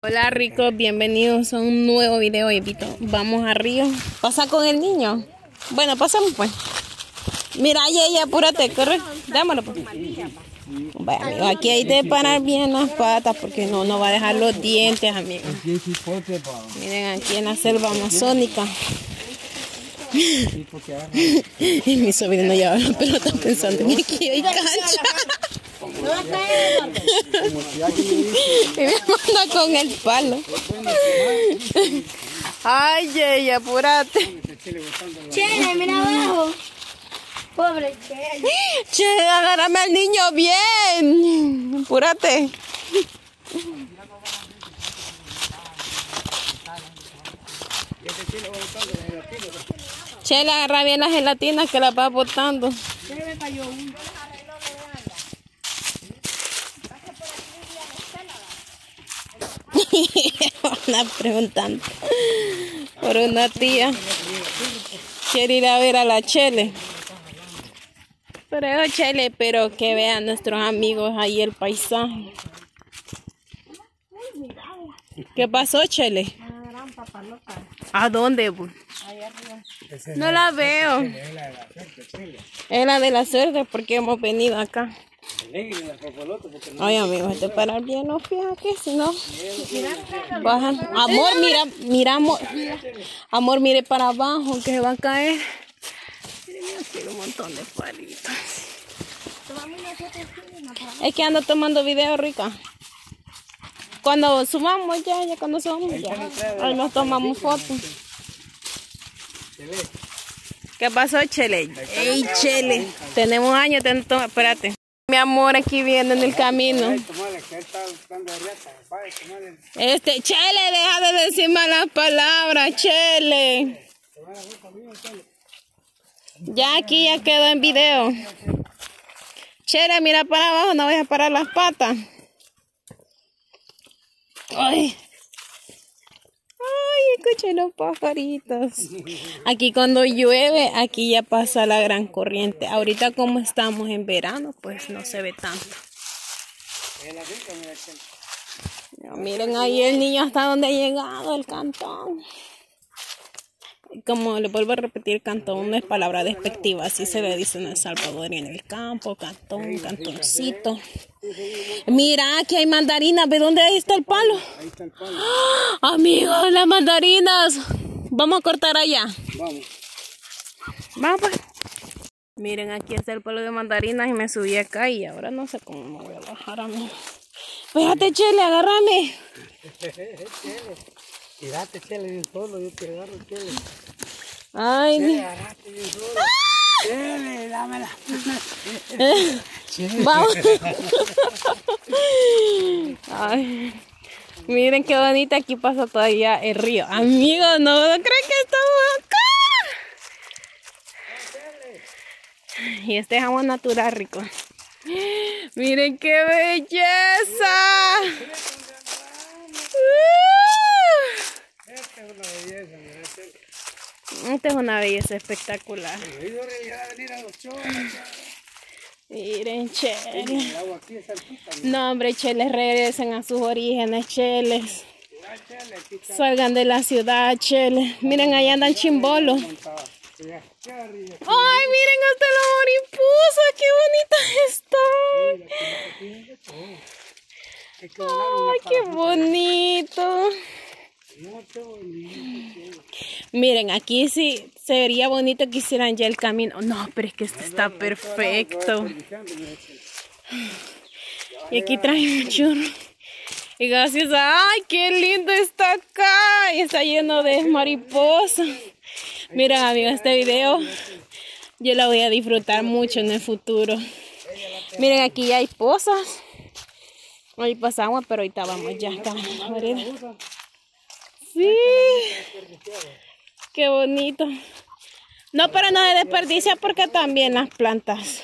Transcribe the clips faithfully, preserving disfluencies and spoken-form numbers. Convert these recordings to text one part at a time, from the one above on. Hola ricos, bienvenidos a un nuevo video, Epito. Vamos a Río. ¿Pasa con el niño? Bueno, pasamos pues. Mira, ella, apúrate, corre. Dámoslo pues. Vaya, amigo, aquí hay de parar bien las patas porque no, no va a dejar los dientes, amigos. Miren, aquí en la selva amazónica. Y mi sobrino lleva la pelota pensando que aquí hay cancha. No va a caer, y me manda con el palo. Ay, Jay, apúrate. Che, mira abajo. Pobre Che. Che, agárrame al niño bien. Apúrate. Che, le agarra bien las gelatinas que las va botando. Van preguntando por una tía. Quiere ir a ver a la Chele. Pero Chele, pero que vean nuestros amigos ahí el paisaje. ¿Qué pasó, Chele? ¿A dónde? No la veo. Es la de la suerte porque hemos venido acá. Ay, amigos, hay que parar bien los pies aquí, si no bajan. Amor, mira, mira, amor. Amor, mire para abajo que se va a caer. Miren, aquí hay un montón de palitos. Es que ando tomando video, rica. Cuando subamos ya, ya cuando subamos ya. Ahí nos tomamos fotos. ¿Qué pasó, Chele? Ey, Chele, tenemos años, ten... espérate. Mi amor, aquí viene en el camino. Este, Chele, deja de decir malas palabras, Chele. Ya aquí ya quedó en video. Chele, mira para abajo, no voy a parar las patas. Ay, ay, escuchen los pajaritos. Aquí cuando llueve, aquí ya pasa la gran corriente. Ahorita como estamos en verano, pues no se ve tanto. No, miren ahí el niño hasta donde ha llegado, el cantón. Como le vuelvo a repetir, cantón no es palabra despectiva, así se le dice en El Salvador y en el campo, cantón, cantoncito. Mira, aquí hay mandarinas, ¿ve dónde está el palo? Ahí está el palo. ¡Oh, amigos, las mandarinas! Vamos a cortar allá. Vamos. Vamos. Miren, aquí está el palo de mandarinas y me subí acá y ahora no sé cómo me voy a bajar, amigo. Fíjate, Chele, agárrame. Tirate, Chele, bien solo, yo te agarro, Chele. Ay, Chele, agarrate bien solo. ¡Ah! Chele, dámela. Chele. Vamos. Ay, miren qué bonita, aquí pasa todavía el río. Amigos, no, no creen que estamos acá. Y este es agua natural, rico. Miren qué belleza. Esta es una belleza espectacular. Miren, Cheles. No, hombre, Cheles, regresen a sus orígenes, Cheles. Salgan de la ciudad, Cheles. Miren, allá andan chimbolos. ¡Ay, miren hasta la mariposa! ¡Qué bonita está! ¡Ay, qué bonito! Miren, aquí sí sería bonito que hicieran ya el camino. No, pero es que este está perfecto. Y aquí trae un churro. Y gracias a... ¡Ay, qué lindo está acá! Y está lleno de mariposas. Miren, amigos, este video yo lo voy a disfrutar mucho en el futuro. Miren, aquí ya hay pozas. Hoy pasamos, pero ahorita vamos ya. Sí, qué bonito. No, pero no se desperdicia porque también las plantas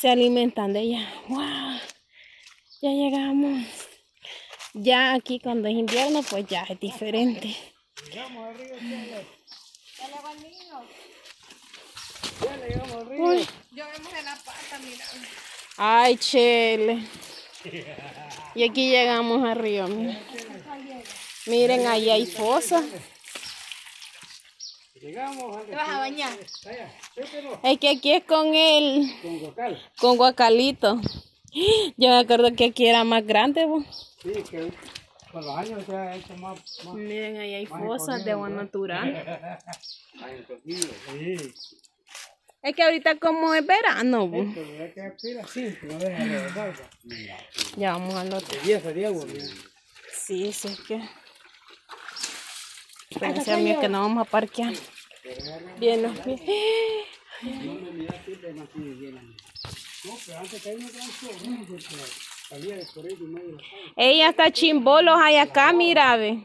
se alimentan de ella. Wow, ya llegamos. Ya aquí cuando es invierno, pues ya es diferente. Uy. Ay, Chele. Y aquí llegamos al río. Miren, miren, ahí hay fosas. ¿Te vas a bañar? Es que aquí es con el... Con guacal. Con guacalito. Yo me acuerdo que aquí era más grande, vos. Sí, que con los años se ha hecho más... más miren, ahí hay fosas de agua natural. Es que ahorita como es verano, vos. Ya vamos al otro. Sí, eso es que... Pensé a mí que no vamos a parquear. Bien los pies. Ella está chimbolos hay acá, mira, ve.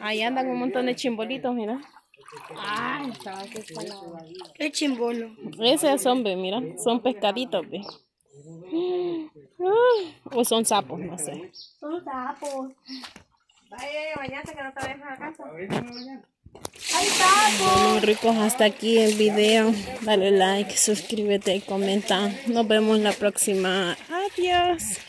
Ahí andan un montón de chimbolitos, mira. Ay, qué chimbolo. Ese son, ve, mira. Son pescaditos, ve. Uh, o son sapos, no sé. Son sapos. Vaya, bañate que no te vayas a la casa. ¡Hay sapos! Bueno, ricos, hasta aquí el video. Dale like, suscríbete y comenta. Nos vemos la próxima. Adiós.